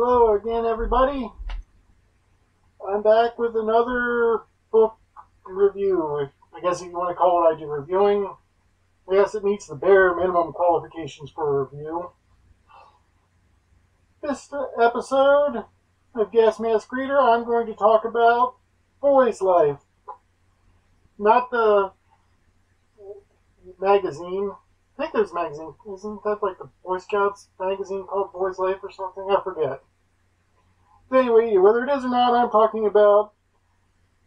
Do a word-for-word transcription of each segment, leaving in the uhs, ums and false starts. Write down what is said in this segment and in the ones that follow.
Hello again, everybody. I'm back with another book review. I guess if you want to call it I do reviewing. I guess it meets the bare minimum qualifications for a review. This episode of Gas Mask Reader, I'm going to talk about Boy's Life. Not the magazine. I think there's a magazine. Isn't that like the Boy Scouts magazine called Boy's Life or something? I forget. But anyway, whether it is or not, I'm talking about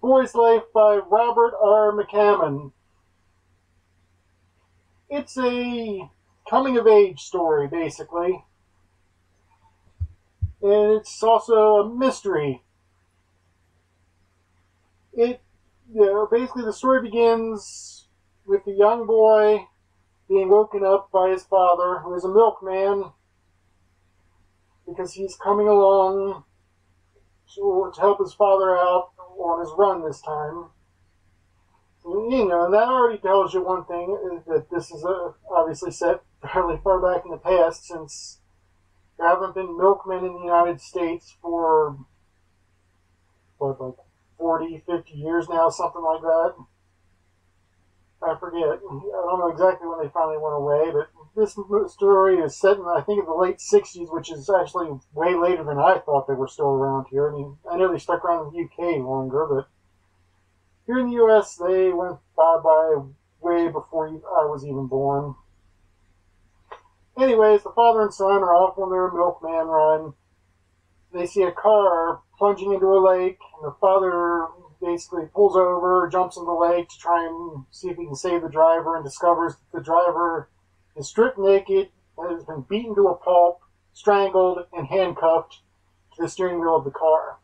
Boy's Life by Robert R. McCammon. It's a coming-of-age story, basically. And it's also a mystery. It, you know, basically the story begins with the young boy being woken up by his father, who is a milkman, because he's coming along to help his father out on his run this time. You know, and that already tells you one thing, is that this is a, obviously set fairly far back in the past, since there haven't been milkmen in the United States for, what, like forty, fifty years now, something like that. I forget. I don't know exactly when they finally went away, but this story is set in, I think, in the late sixties, which is actually way later than I thought they were still around here. I mean, I know they stuck around in the U K longer, but here in the U S, they went bye-bye way before I was even born. Anyways, the father and son are off on their milkman run. They see a car plunging into a lake, and the father basically pulls over, jumps in the lake to try and see if he can save the driver, and discovers that the driver is stripped naked and has been beaten to a pulp, strangled, and handcuffed to the steering wheel of the car.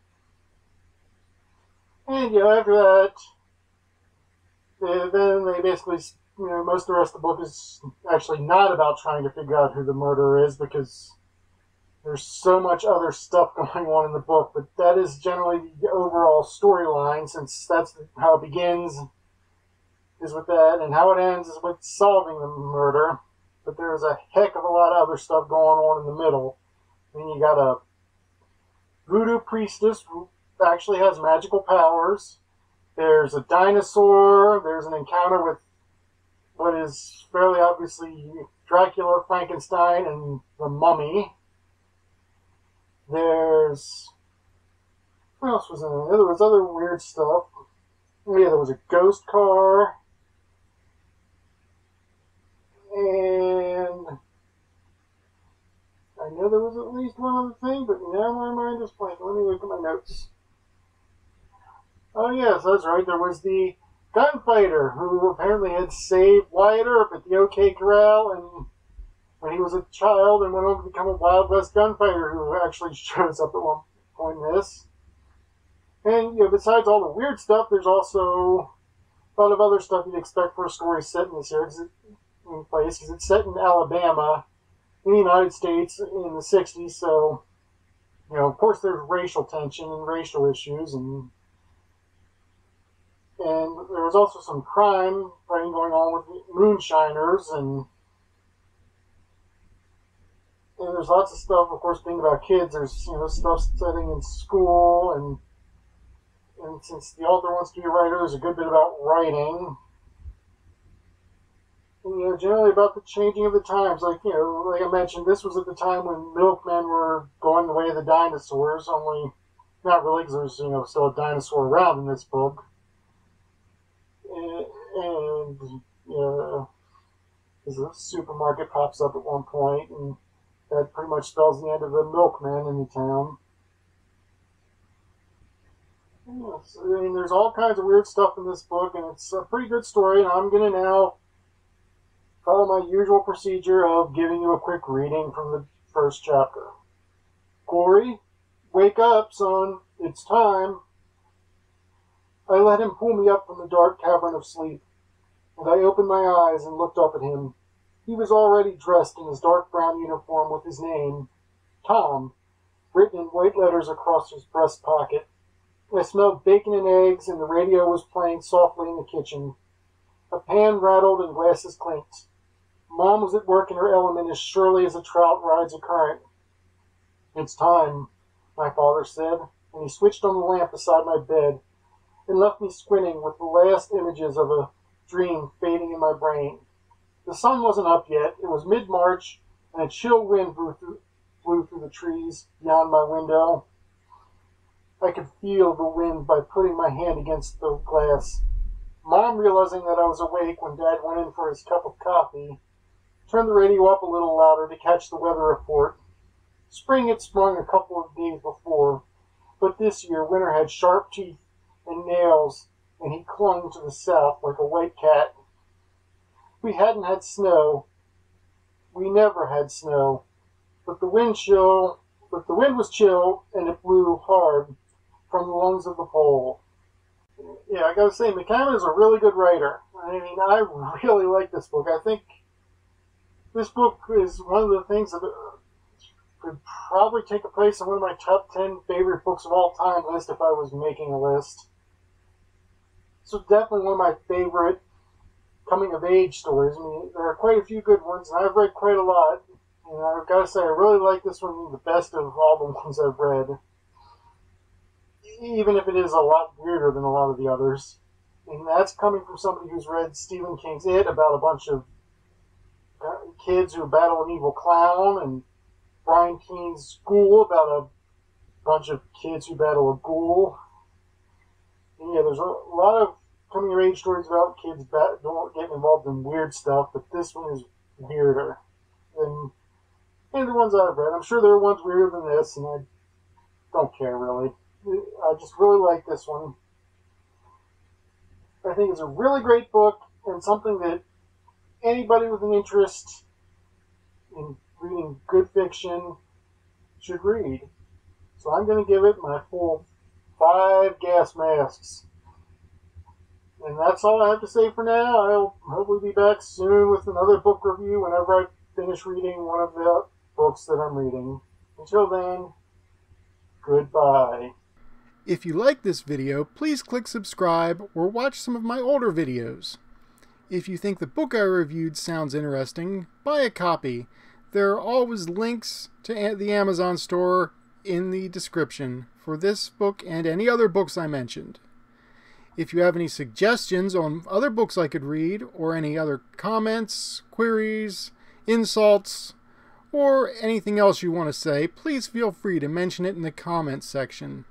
And, you know, after that, they, then they basically, you know, most of the rest of the book is actually not about trying to figure out who the murderer is, because there's so much other stuff going on in the book, but that is generally the overall storyline, since that's how it begins, is with that, and how it ends is with solving the murder. But there's a heck of a lot of other stuff going on in the middle. Then you got a voodoo priestess who actually has magical powers. There's a dinosaur. There's an encounter with what is fairly obviously Dracula, Frankenstein, and the Mummy. There's, what else was in there? There was other weird stuff. Yeah, there was a ghost car. And I know there was at least one other thing, but now my mind is blank. Let me look at my notes. Oh yes, that's right. There was the gunfighter who apparently had saved Wyatt Earp at the OK Corral, and when he was a child and went on to become a Wild West gunfighter, who actually shows up at one point in this. And, you know, besides all the weird stuff, there's also a lot of other stuff you'd expect for a story set in this series, in place, because it's set in Alabama, in the United States, in the sixties, so, you know, of course there's racial tension and racial issues, and and there was also some crime fighting going on with moonshiners, and And there's lots of stuff, of course, being about kids. There's, you know, stuff setting in school, and and since the author wants to be a writer, there's a good bit about writing. And, you know, generally about the changing of the times. Like, you know, like I mentioned, this was at the time when milkmen were going the way of the dinosaurs, only not really, because there's, you know, still a dinosaur around in this book. And, and you know, because the supermarket pops up at one point, and that pretty much spells the end of the milkman in the town. Yeah, so, I mean, there's all kinds of weird stuff in this book, and it's a pretty good story, and I'm going to now follow my usual procedure of giving you a quick reading from the first chapter. Corey, wake up, son. It's time. I let him pull me up from the dark cavern of sleep, and I opened my eyes and looked up at him. He was already dressed in his dark brown uniform with his name, Tom, written in white letters across his breast pocket. I smelled bacon and eggs, and the radio was playing softly in the kitchen. A pan rattled and glasses clinked. Mom was at work in her element as surely as a trout rides a current. It's time, my father said, and he switched on the lamp beside my bed and left me squinting with the last images of a dream fading in my brain. The sun wasn't up yet. It was mid-March, and a chill wind blew through, blew through the trees beyond my window. I could feel the wind by putting my hand against the glass. Mom, realizing that I was awake when Dad went in for his cup of coffee, turned the radio up a little louder to catch the weather report. Spring had sprung a couple of days before, but this year winter had sharp teeth and nails, and he clung to the south like a white cat. We hadn't had snow. We never had snow. But the wind chill, but the wind was chill, and it blew hard from the lungs of the pole. Yeah, I gotta say, McCammon is a really good writer. I mean, I really like this book. I think this book is one of the things that could probably take a place in one of my top ten favorite books of all time list if I was making a list. So definitely one of my favorite coming-of-age stories. I mean, there are quite a few good ones, and I've read quite a lot. And I've got to say, I really like this one the best of all the ones I've read. Even if it is a lot weirder than a lot of the others. And that's coming from somebody who's read Stephen King's It, about a bunch of kids who battle an evil clown, and Brian Keene's Ghoul, about a bunch of kids who battle a ghoul. And yeah, there's a lot of coming-of-age stories about kids that don't get involved in weird stuff, but this one is weirder than any of the ones I've read. I'm sure there are ones weirder than this, and I don't care, really. I just really like this one. I think it's a really great book, and something that anybody with an interest in reading good fiction should read. So I'm going to give it my full five gas masks. And that's all I have to say for now. I'll hopefully be back soon with another book review whenever I finish reading one of the books that I'm reading. Until then, goodbye. If you like this video, please click subscribe or watch some of my older videos. If you think the book I reviewed sounds interesting, buy a copy. There are always links to the Amazon store in the description for this book and any other books I mentioned. If you have any suggestions on other books I could read, or any other comments, queries, insults, or anything else you want to say, please feel free to mention it in the comments section.